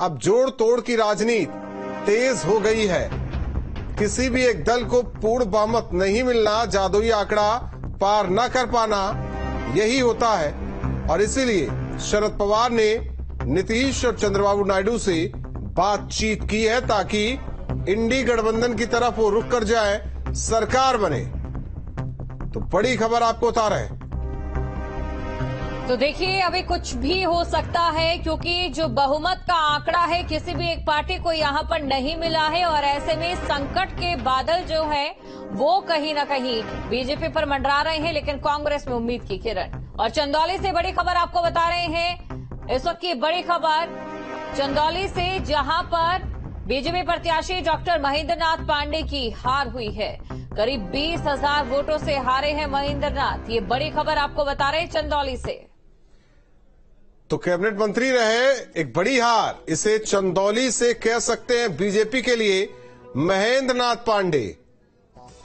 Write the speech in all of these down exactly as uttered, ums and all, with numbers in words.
अब जोड़ तोड़ की राजनीति तेज हो गई है। किसी भी एक दल को पूर्ण बहुमत नहीं मिलना, जादुई आंकड़ा पार न कर पाना, यही होता है। और इसीलिए शरद पवार ने नीतीश और चंद्रबाबू नायडू से बातचीत की है ताकि इंडी गठबंधन की तरफ वो रुक कर जाए, सरकार बने। तो बड़ी खबर आपको बता रहे हैं। तो देखिए अभी कुछ भी हो सकता है, क्योंकि जो बहुमत का आंकड़ा है किसी भी एक पार्टी को यहाँ पर नहीं मिला है, और ऐसे में संकट के बादल जो है वो कहीं ना कहीं बीजेपी पर मंडरा रहे हैं, लेकिन कांग्रेस में उम्मीद की किरण। और चंदौली से बड़ी खबर आपको बता रहे हैं, इस वक्त की बड़ी खबर चंदौली से, जहाँ पर बीजेपी प्रत्याशी डॉक्टर महेंद्र नाथ पांडे की हार हुई है। करीब बीस हजार वोटों से हारे हैं महेंद्र नाथ, ये बड़ी खबर आपको बता रहे हैं चंदौली से। तो कैबिनेट मंत्री रहे, एक बड़ी हार इसे चंदौली से कह सकते हैं बीजेपी के लिए। महेंद्र नाथ पांडे,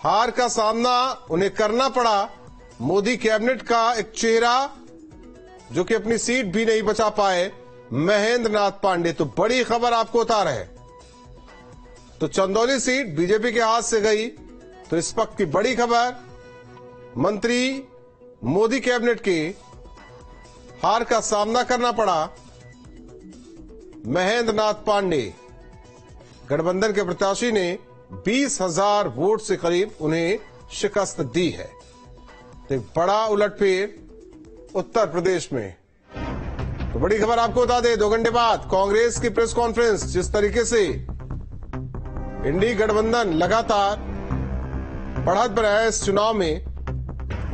हार का सामना उन्हें करना पड़ा। मोदी कैबिनेट का एक चेहरा जो कि अपनी सीट भी नहीं बचा पाए, महेंद्र नाथ पांडे। तो बड़ी खबर आपको उतार है। तो चंदौली सीट बीजेपी के हाथ से गई। तो इस वक्त की बड़ी खबर, मंत्री मोदी कैबिनेट के हार का सामना करना पड़ा। महेंद्र नाथ पांडे गठबंधन के प्रत्याशी ने बीस हजार वोट से करीब उन्हें शिकस्त दी है। तो बड़ा उलटफेर उत्तर प्रदेश में। तो बड़ी खबर आपको बता दें, दो घंटे बाद कांग्रेस की प्रेस कॉन्फ्रेंस। जिस तरीके से इंडी गठबंधन लगातार बढ़त पर है इस चुनाव में,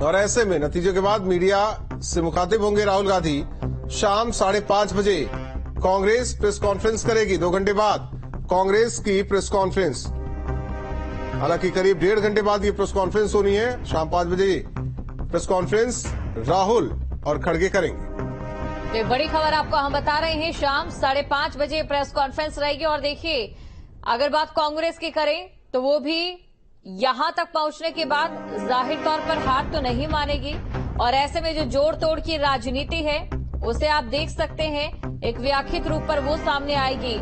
और ऐसे में नतीजों के बाद मीडिया से मुखातिब होंगे राहुल गांधी। शाम साढ़े पांच बजे कांग्रेस प्रेस कॉन्फ्रेंस करेगी। दो घंटे बाद कांग्रेस की प्रेस कॉन्फ्रेंस, हालांकि करीब डेढ़ घंटे बाद ये प्रेस कॉन्फ्रेंस होनी है। शाम पांच बजे प्रेस कॉन्फ्रेंस राहुल और खड़गे करेंगे। तो बड़ी खबर आपको हम बता रहे हैं, शाम साढ़े पांच बजे प्रेस कॉन्फ्रेंस रहेगी। और देखिए अगर बात कांग्रेस की करें तो वो भी यहां तक पहुंचने के बाद जाहिर तौर पर हार तो नहीं मानेगी, और ऐसे में जो जोड़ तोड़ की राजनीति है उसे आप देख सकते हैं, एक व्याख्यित रूप पर वो सामने आएगी।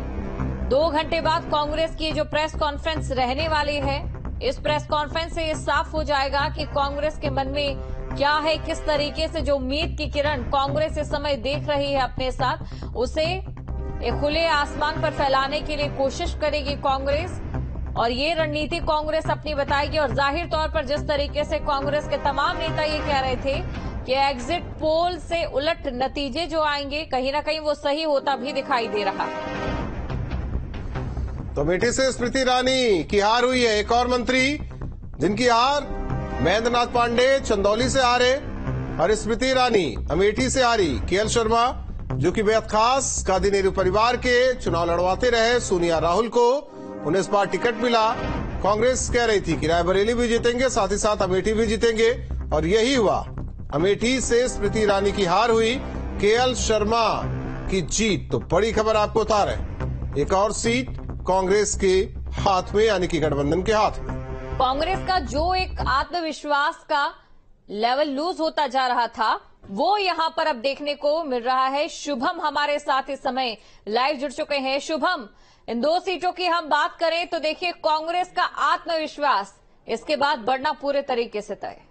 दो घंटे बाद कांग्रेस की जो प्रेस कॉन्फ्रेंस रहने वाली है, इस प्रेस कॉन्फ्रेंस से ये साफ हो जाएगा कि कांग्रेस के मन में क्या है, किस तरीके से जो उम्मीद की किरण कांग्रेस इस समय देख रही है अपने साथ, उसे एक खुले आसमान पर फैलाने के लिए कोशिश करेगी कांग्रेस, और ये रणनीति कांग्रेस अपनी बताएगी। और जाहिर तौर पर जिस तरीके से कांग्रेस के तमाम नेता ये कह रहे थे कि एग्जिट पोल से उलट नतीजे जो आएंगे, कहीं ना कहीं वो सही होता भी दिखाई दे रहा है। तो बेटी से स्मृति ईरानी की हार हुई है। एक और मंत्री जिनकी हार, महेंद्र नाथ पांडे चंदौली से हारे और स्मृति ईरानी अमेठी से हारी। केएल शर्मा जो कि बेहद खास गांधी नेहरू परिवार के चुनाव लड़वाते रहे, सोनिया राहुल को, उन्हें इस बार टिकट मिला। कांग्रेस कह रही थी कि रायबरेली भी जीतेंगे, साथ ही साथ अमेठी भी जीतेंगे, और यही हुआ। अमेठी से स्मृति ईरानी की हार हुई, केएल शर्मा की जीत। तो बड़ी खबर आपको बता रहे, एक और सीट कांग्रेस के हाथ में, यानी कि गठबंधन के हाथ में। कांग्रेस का जो एक आत्मविश्वास का लेवल लूज होता जा रहा था, वो यहाँ पर अब देखने को मिल रहा है। शुभम हमारे साथ इस समय लाइव जुड़ चुके हैं। शुभम, इन दो सीटों की हम बात करें तो देखिए कांग्रेस का आत्मविश्वास इसके बाद बढ़ना पूरे तरीके से तय।